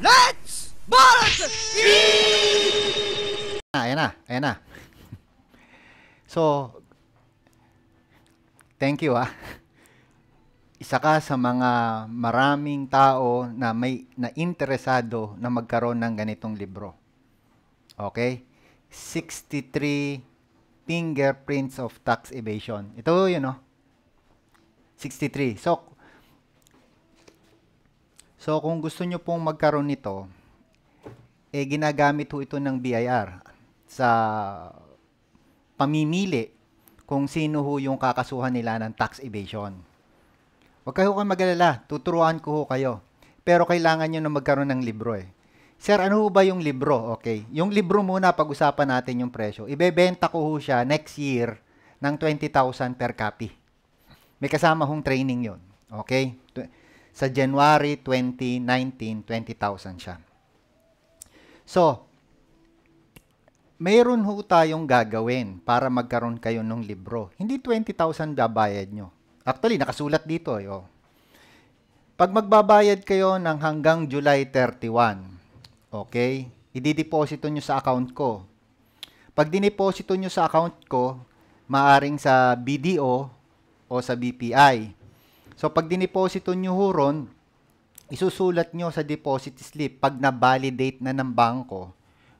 Let's balance it! Ayan na. So, thank you Isa ka sa mga maraming tao na interesado na magkaroon ng ganitong libro. Okay? 63 Fingerprints of Tax Evasion. Ito, 63. So kung gusto nyo pong magkaroon nito, ginagamit ito ng BIR sa pamimili kung sino yung kakasuhan nila ng tax evasion. Huwag kayo mag-alala, tuturuan ko kayo. Pero kailangan nyo na magkaroon ng libro Sir, ano ba yung libro? Okay, yung libro muna pag-usapan natin yung presyo. Ibebenta ko siya next year ng 20,000 per copy. May kasama hong training yon. Okay? Sa January 2019, 20,000 siya. So, mayroon ho tayong gagawin para magkaroon kayo ng libro. Hindi 20,000 babayad nyo. Actually, nakasulat dito. Pag magbabayad kayo ng hanggang July 31, okay, idideposito nyo sa account ko. Pag dineposito nyo sa account ko, maaring sa BDO o sa BPI. So, pag dineposito nyo ron, isusulat nyo sa deposit slip pag na-validate na ng bangko,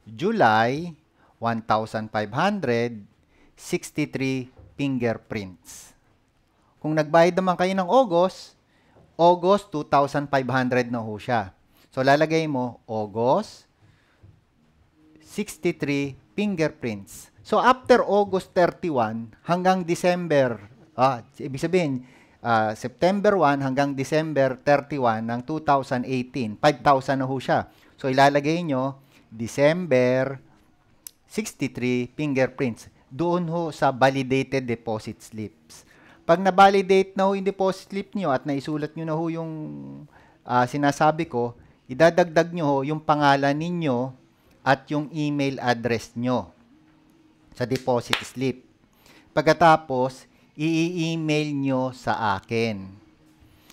July 1,500, 63 fingerprints. Kung nagbayad naman kayo ng August, August 2,500 na ho siya. So, lalagay mo, August, 63 fingerprints. So, after August 31 hanggang December, ibig sabihin, September 1 hanggang December 31 ng 2018, 5,000 na ho siya. So, ilalagay nyo, December 63 fingerprints. Doon ho sa validated deposit slips. Pag na-validate na ho yung deposit slip nyo at naisulat nyo na ho yung sinasabi ko, idadagdag nyo ho yung pangalan ninyo at yung email address nyo sa deposit slip. Pagkatapos, i-email nyo sa akin.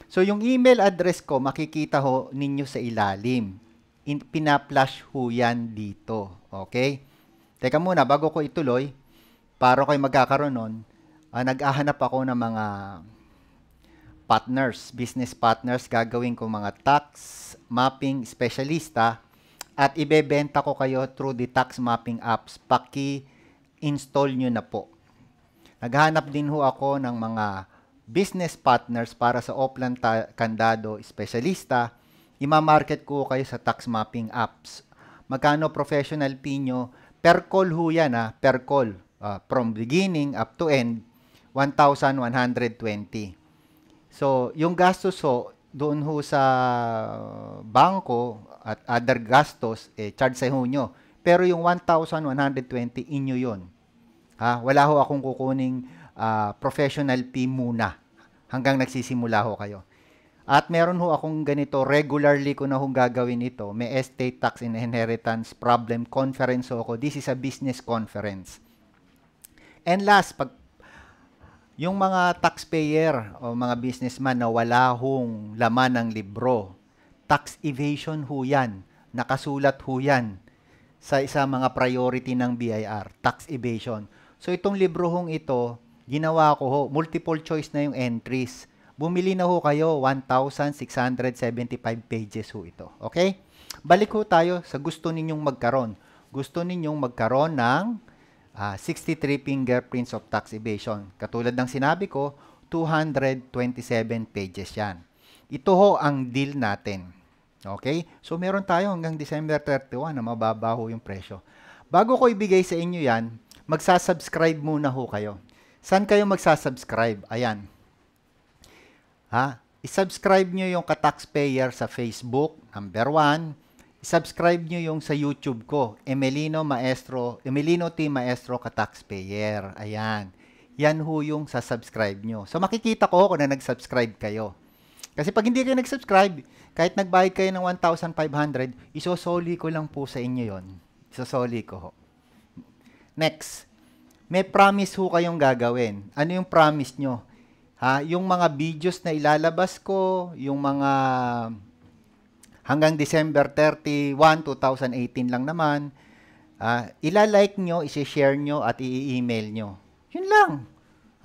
So, yung email address ko, makikita ho ninyo sa ilalim. Pina-flash ho yan dito. Okay? Teka muna, bago ko ituloy, para kayo magkakaroon nun, nag-ahanap ako ng mga partners, business partners, gagawin ko mga tax mapping specialista at ibebenta ko kayo through the tax mapping apps. Paki-install nyo na po. Naghanap din ho ako ng mga business partners para sa Oplan T-Candado Specialista. Ima-market ko kayo sa tax mapping apps. Magkano professional fee nyo? Per call ho yan per call. From beginning up to end, 1,120. So, yung gastos ho, doon ho sa banko at other gastos, charge sa ho nyo. Pero yung 1,120, inyo yun. Wala ho akong kukuning professional fee muna hanggang nagsisimula ho kayo. At meron ho akong ganito, regularly ko na hong gagawin ito. May estate tax and inheritance problem conference ho ko. This is a business conference. And last, pag yung mga taxpayer o mga businessman na wala hong laman ng libro, tax evasion ho yan, nakasulat ho yan sa isa mga priority ng BIR, tax evasion. So, itong libro hong ito, ginawa ko ho, multiple choice na yung entries. Bumili na ho kayo, 1,675 pages ho ito. Okay? Balik ho tayo sa gusto ninyong magkaroon. Gusto ninyong magkaroon ng 63 fingerprints of tax evasion. Katulad ng sinabi ko, 227 pages yan. Ito ho ang deal natin. Okay? So, meron tayo hanggang December 31 na mababa ho yung presyo. Bago ko ibigay sa inyo yan, magsasubscribe muna ho kayo. Saan kayo magsasubscribe? Ayan. I-subscribe nyo yung Kataxpayer sa Facebook, #1. I-subscribe nyo yung sa YouTube ko, Emelino T. Maestro Kataxpayer. Ayan. Yan ho yung sasubscribe nyo. So, makikita ko kung na nag-subscribe kayo. Kasi pag hindi kayo nag-subscribe, kahit nagbayad kayo ng 1,500, isosoli ko lang po sa inyo yon. Isosoli ko ho. Next, may promise ho kayong gagawin. Ano yung promise nyo? Yung mga videos na ilalabas ko, yung mga Hanggang December 31, 2018 lang naman. Ilalike nyo, isishare nyo, at i-email nyo. Yun lang.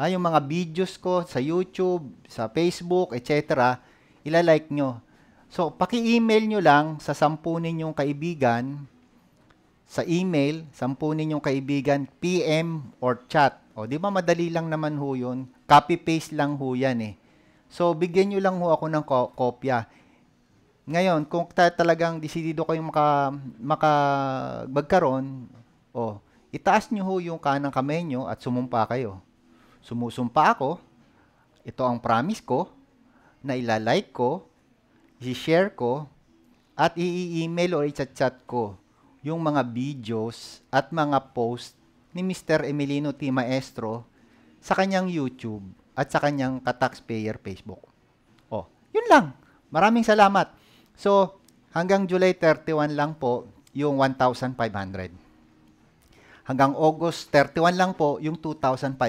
Yung mga videos ko sa YouTube, sa Facebook, etc. Ilalike nyo. So, paki-email nyo lang sa 10 ninyong kaibigan. Sa email, 10 ninyong kaibigan, PM or chat. O, di ba madali lang naman ho yun? Copy-paste lang ho yan eh. So, bigyan nyo lang ho ako ng kopya. Ngayon, kung talagang desidido kayong magkaroon, itaas nyo ho yung kanang kamay nyo at sumumpa kayo. Sumusumpa ako, ito ang promise ko, na ilalike ko, i-share ko, at i-email or i-chat ko yung mga videos at mga post ni Mr. Emelino T. Maestro sa kanyang YouTube at sa kanyang Kataxpayer Facebook. Yun lang. Maraming salamat. So, hanggang July 31 lang po yung 1,500. Hanggang August 31 lang po yung 2,500.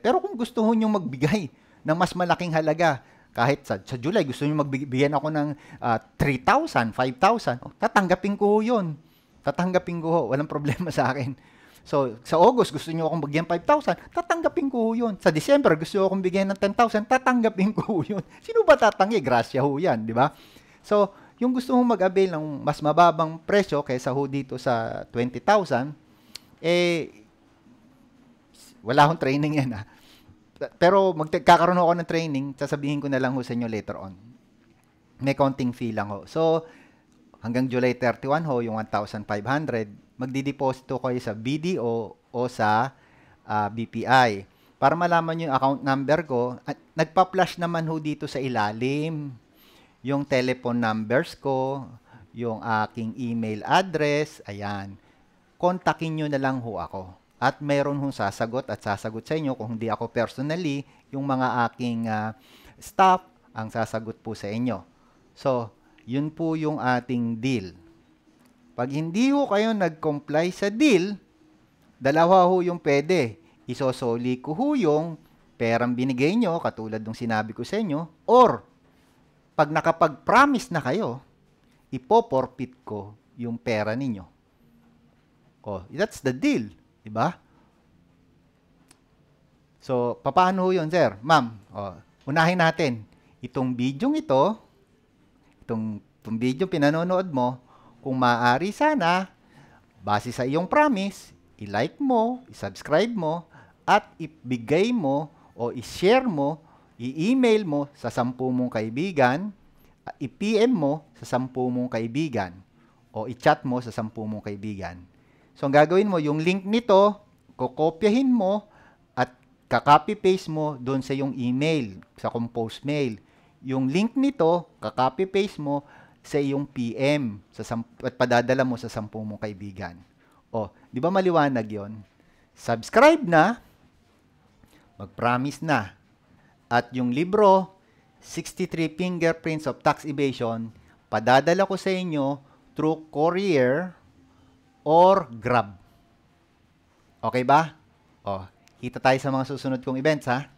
Pero kung gusto ho nyong magbigay ng mas malaking halaga, kahit sa July, gusto nyo magbigyan ako ng 3,000, 5,000, tatanggapin ko ho yun. Tatanggapin ko ho. Walang problema sa akin. So, sa August, gusto nyo akong bigyan 5,000, tatanggapin ko yun. Sa December, gusto akong bigyan ng 10,000, tatanggapin ko yun. Sino ba tatanggi? Grasya ho yan, di ba? So, yung gusto mong mag-avail ng mas mababang presyo kaysa ho dito sa 20,000, wala akong training yan, ha? Pero magkakaroon ako ng training, sasabihin ko na lang ho sa inyo later on. May counting fee lang ho. So, hanggang July 31 ho, yung 1,500, magdideposito kayo sa BDO o sa BPI. Para malaman nyo yung account number ko, at nagpa-flash naman ho dito sa ilalim yung telephone numbers ko, yung aking email address, ayan. Kontakin nyo na lang ho ako. At mayroon hong sasagot at sasagot sa inyo. Kung hindi ako personally, yung mga aking staff ang sasagot po sa inyo. So, yun po yung ating deal. Pag hindi ho kayo nag-comply sa deal, dalawa ho yung pwede. Isosoli ko ho yung perang binigay nyo, katulad ng sinabi ko sa inyo, or pag nakapag-promise na kayo, ipo-forfeit ko yung pera ninyo. That's the deal. Diba? So, paano ho yun, sir? Ma'am, unahin natin. Itong video ito, itong video pinanonood mo, kung maaari sana, base sa iyong promise, i-like mo, i-subscribe mo, at ibigay mo o i-share mo, i-email mo sa 10 mong kaibigan, i-PM mo sa 10 mong kaibigan, o i-chat mo sa 10 mong kaibigan. So, ang gagawin mo, yung link nito, kukopyahin mo at kakopy-paste mo doon sa iyong email, sa compose mail. Yung link nito, kakopy-paste mo sa iyong PM at padadala mo sa 10 mong kaibigan. Di ba maliwanag yon? Subscribe na, mag-promise na. At yung libro, 63 Fingerprints of Tax Evasion, padadala ko sa inyo through courier or Grab. Okay ba? Kita tayo sa mga susunod kong events, ha?